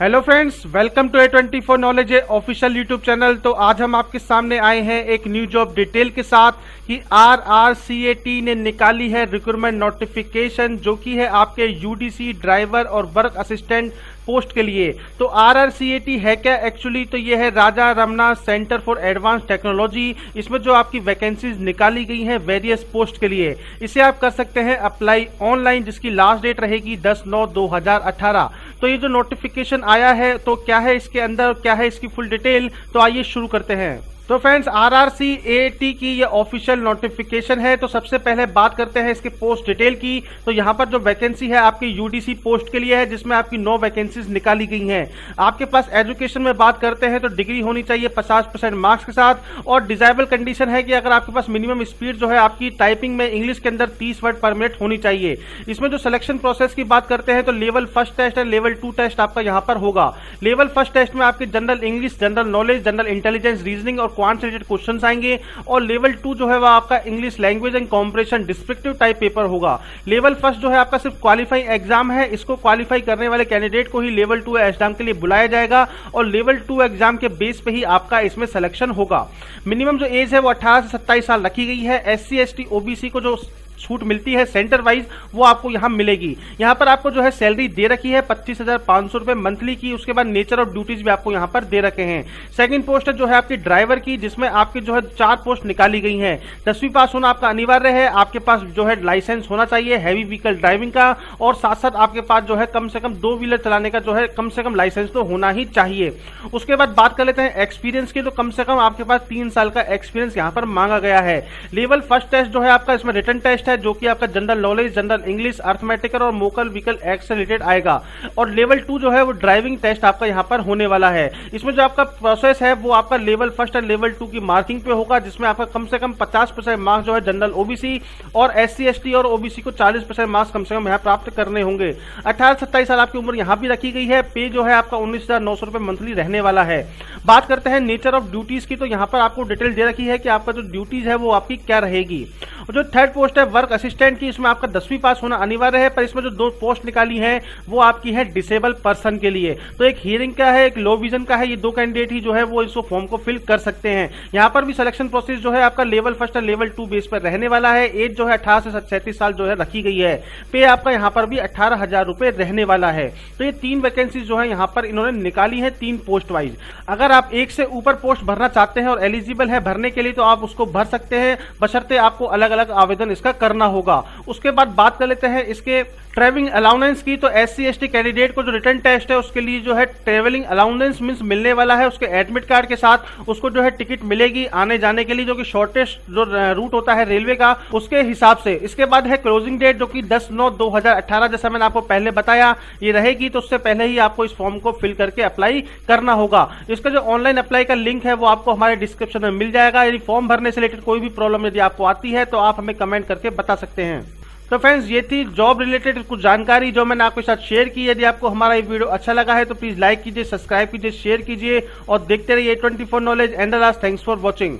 Hello friends, welcome to A24 knowledge official YouTube channel. तो आज हम आपके सामने आए हैं एक न्यू जॉब डिटेल के साथ कि RRCAT ने निकाली है रिक्रूटमेंट नोटिफिकेशन, जो कि है आपके UDC ड्राइवर और वर्क असिस्टेंट पोस्ट के लिए। तो RRCAT है क्या एक्चुअली? तो ये है Raja Ramanna centre for advance technology. इसमें जो आपकी वैकेंसीज निकाली गई हैं वेरियस पोस्ट के लिए, इसे आप कर सकते हैं अप्लाई ऑनलाइन, जिसकी लास्ट डेट रहेगी 10/9/2018। तो ये जो नोटिफिकेशन आया है, तो क्या है इसके अंदर, क्या है इसकी फुल डिटेल, तो आइए शुरू करते हैं। तो फ्रेंड्स, RRCAT की ये ऑफिशियल नोटिफिकेशन है। तो सबसे पहले बात करते हैं इसके पोस्ट डिटेल की। तो यहाँ पर जो वैकेंसी है आपकी UDC पोस्ट के लिए है, जिसमें आपकी 9 वैकेंसीज निकाली गई हैं। आपके पास एजुकेशन में बात करते हैं तो डिग्री होनी चाहिए 50% मार्क्स के साथ, और डिजायरेबल कंडीशन है कि अगर आपके पास मिनिमम स्पीड जो है आपकी टाइपिंग में इंग्लिश के अंदर 30 वर्ड पर मिनट होनी चाहिए। इसमें जो सिलेक्शन प्रोसेस की बात करते हैं तो लेवल 1 टेस्ट है, लेवल 2 टेस्ट आपका यहाँ पर होगा। लेवल 1 टेस्ट में आपके general English, general knowledge, general intelligence, reasoning और क्वांट रिलेटेड क्वेश्चंस आएंगे, और लेवल 2 जो है वह आपका English language and comprehension descriptive type paper होगा। लेवल 1 जो है आपका सिर्फ क्वालिफाइंग एग्जाम है, इसको क्वालिफाई करने वाले कैंडिडेट को ही लेवल 2 एग्जाम के लिए बुलाया जाएगा, और लेवल 2 एग्जाम के बेस पे ही आपका इसमें सिलेक्शन होगा। मिनिमम जो एज है वो 18 से 27 साल रखी गई है। SC ST OBC को जो छूट मिलती है सेंटर वाइज, वो आपको यहाँ मिलेगी। यहाँ पर आपको जो है सैलरी दे रखी है 25,500 रुपए मंथली की। उसके बाद नेचर ऑफ ड्यूटीज भी आपको यहाँ पर दे रखे हैं। सेकंड पोस्ट है जो है आपकी ड्राइवर की, जिसमें आपकी जो है 4 पोस्ट निकाली गई हैं। 10वीं पास होना आपका अनिवार्य है, आपके पास जो है लाइसेंस होना चाहिए हैवी व्हीकल ड्राइविंग का, और साथ साथ आपके पास जो है कम से कम 2 व्हीलर चलाने का जो है कम से कम लाइसेंस तो होना ही चाहिए। उसके बाद बात कर लेते हैं एक्सपीरियंस की, तो कम से कम आपके पास 3 साल का एक्सपीरियंस यहाँ पर मांगा गया है। लेवल 1 टेस्ट जो है आपका, इसमें रिटन टेस्ट है, जो कि आपका general knowledge, general English, arithmetical और मोकल व्हीकल एक्ट से रिलेटेड आएगा, और लेवल 2 जो है वो ड्राइविंग टेस्ट आपका यहाँ पर होने वाला है। इसमें जो आपका प्रोसेस है वो आपका लेवल 1 और लेवल 2 की मार्किंग पे होगा, जिसमें आपका कम से कम 50% मार्क्स जो है जनरल OBC और SC ST और OBC को 40% मार्क्स कम से कम यहाँ प्राप्त करने होंगे। 18 से 27 साल आपकी उम्र यहाँ भी रखी गई है। पे जो है आपका 19,900 रुपए मंथली रहने वाला है। बात करते हैं नेचर ऑफ ड्यूटीज की, तो यहाँ पर आपको डिटेल दे रखी है कि आपका जो ड्यूटीज है वो आपकी क्या रहेगी। जो थर्ड पोस्ट है वर्क असिस्टेंट की, इसमें आपका 10वीं पास होना अनिवार्य है, पर इसमें जो 2 पोस्ट निकाली हैं वो आपकी है डिसेबल पर्सन के लिए। तो एक हियरिंग का है, एक लो विजन का है। ये 2 कैंडिडेट ही जो है वो इसको फॉर्म को फिल कर सकते हैं। यहाँ पर भी सिलेक्शन प्रोसेस जो है आपका लेवल 1 और लेवल 2 बेस पर रहने वाला है। एज जो है 18 से 37 साल जो है रखी गई है। पे आपका यहाँ पर भी 18,000 रुपए रहने वाला है। तो ये 3 वैकेंसी जो है यहाँ पर इन्होंने निकाली है, 3 पोस्ट वाइज। अगर आप 1 से ऊपर पोस्ट भरना चाहते हैं और एलिजिबल है भरने के लिए, तो आप उसको भर सकते हैं, बशर्ते आपको अलग अलग आवेदन इसका करना होगा। उसके बाद बात कर लेते हैं इसके ट्रैवलिंग अलाउंस की। तो SC ST कैंडिडेट को जो रिटर्न टेस्ट है उसके लिए जो है ट्रैवलिंग अलाउंस मींस मिलने वाला है, उसके एडमिट कार्ड के साथ उसको जो है टिकट मिलेगी आने जाने के लिए, जो कि शॉर्टेस्ट जो रूट होता है रेलवे का, उसके हिसाब से। इसके बाद है क्लोजिंग डेट, जो कि 10/9/2018, जैसा मैंने आपको पहले बताया ये रहेगी। तो उससे पहले ही आपको इस फॉर्म को फिल करके अप्लाई करना होगा। इसका जो ऑनलाइन अप्लाई का लिंक है वो आपको हमारे डिस्क्रिप्शन में मिल जाएगा। यदि फॉर्म भरने से रिलेटेड कोई भी प्रॉब्लम यदि आपको आती है तो आप हमें कमेंट करके बता सकते हैं। तो फ्रेंड्स, ये थी जॉब रिलेटेड कुछ जानकारी जो मैंने आपके साथ शेयर की। यदि आपको हमारा ये वीडियो अच्छा लगा है तो प्लीज लाइक कीजिए, सब्सक्राइब कीजिए, शेयर कीजिए, और देखते रहिए A24 knowledge. And thanks for watching.